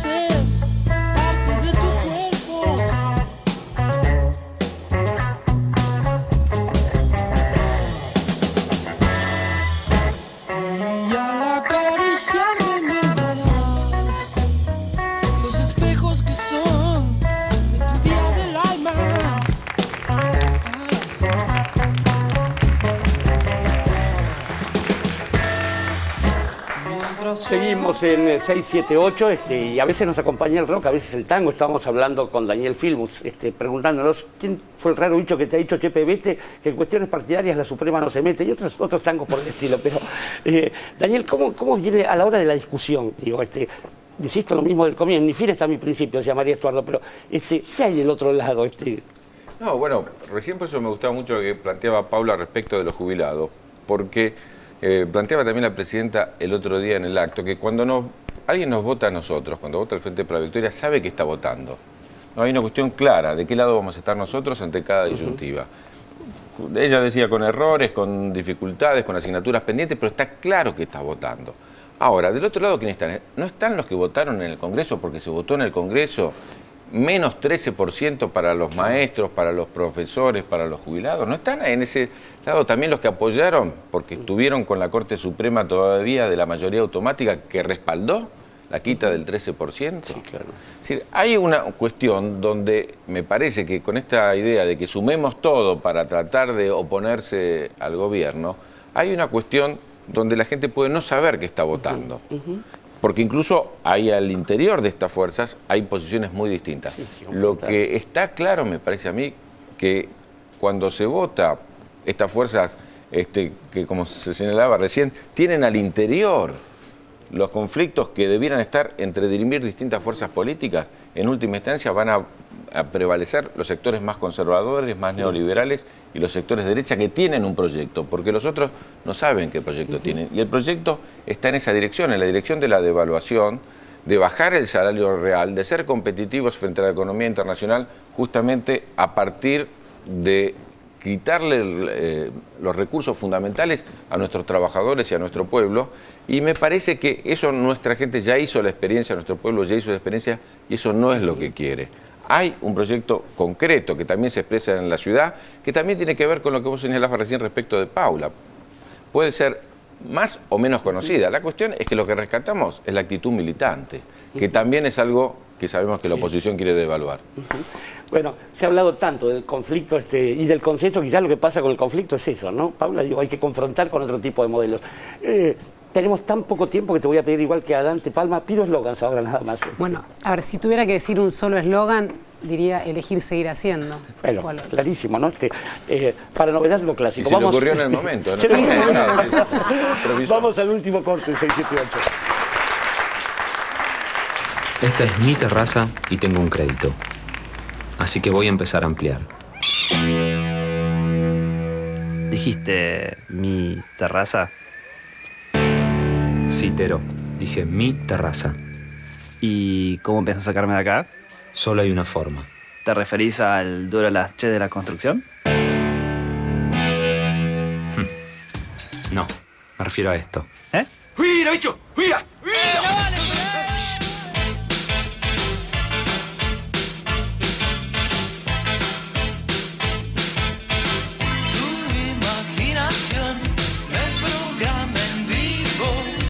ser parte de tu cuerpo. Y al acariciarme me verás los espejos que son de tu día del alma. Seguimos en 678 y a veces nos acompaña el rock, a veces el tango. Estábamos hablando con Daniel Filmus, preguntándonos quién fue el raro bicho que te ha dicho Chepe Vete que en cuestiones partidarias la Suprema no se mete, y otros tangos por el estilo. Pero Daniel, ¿cómo viene a la hora de la discusión? Digo, insisto lo mismo del comienzo, en mi fin está mi principio, decía María Estuardo, pero ¿qué hay del otro lado? No, bueno, recién por eso me gustaba mucho lo que planteaba Paula respecto de los jubilados, porque planteaba también la Presidenta el otro día en el acto que cuando alguien nos vota a nosotros, cuando vota el Frente para la Victoria, sabe que está votando. No hay una cuestión clara de qué lado vamos a estar nosotros ante cada disyuntiva. Ella decía con errores, con dificultades, con asignaturas pendientes, pero está claro que está votando. Ahora, del otro lado, ¿quiénes están? No están los que votaron en el Congreso, porque se votó en el Congreso menos 13% para los maestros, para los profesores, para los jubilados. ¿No están en ese lado también los que apoyaron, porque estuvieron con la Corte Suprema todavía de la mayoría automática que respaldó la quita del 13%? Sí, claro. Es decir, hay una cuestión donde me parece que con esta idea de que sumemos todo para tratar de oponerse al gobierno, hay una cuestión donde la gente puede no saber que está votando. Porque incluso hay al interior de estas fuerzas hay posiciones muy distintas. Sí, sí, lo que está claro, me parece a mí, que cuando se vota, estas fuerzas que, como se señalaba recién, tienen al interior los conflictos que debieran estar entre dirimir distintas fuerzas políticas, en última instancia van a prevalecer los sectores más conservadores, más neoliberales y los sectores de derecha que tienen un proyecto, porque los otros no saben qué proyecto tienen. Y el proyecto está en esa dirección, en la dirección de la devaluación, de bajar el salario real, de ser competitivos frente a la economía internacional, justamente a partir de quitarle los recursos fundamentales a nuestros trabajadores y a nuestro pueblo. Y me parece que eso nuestra gente ya hizo la experiencia, nuestro pueblo ya hizo la experiencia, y eso no es lo que quiere. Hay un proyecto concreto que también se expresa en la ciudad, que también tiene que ver con lo que vos señalabas recién respecto de Paula. Puede ser más o menos conocida. La cuestión es que lo que rescatamos es la actitud militante, que también es algo que sabemos que la oposición quiere devaluar. Bueno, se ha hablado tanto del conflicto y del consenso, quizás lo que pasa con el conflicto es eso, ¿no? Paula, digo, hay que confrontar con otro tipo de modelos. Tenemos tan poco tiempo que te voy a pedir, igual que a Dante Palma, pido eslogans ahora nada más. Bueno, a ver, si tuviera que decir un solo eslogan, diría elegir seguir haciendo. Bueno, clarísimo, ¿no? Para novedad, lo clásico. Y se le ocurrió en el momento, ¿no? Vamos al último corte, 678. Esta es mi terraza y tengo un crédito, así que voy a empezar a ampliar. ¿Dijiste mi terraza? Sí, Tero, dije mi terraza. ¿Y cómo pensás sacarme de acá? Solo hay una forma. ¿Te referís al duro las che de la construcción? No, me refiero a esto. ¿Eh? ¡Mira, bicho! ¡Mira! ¡Mira!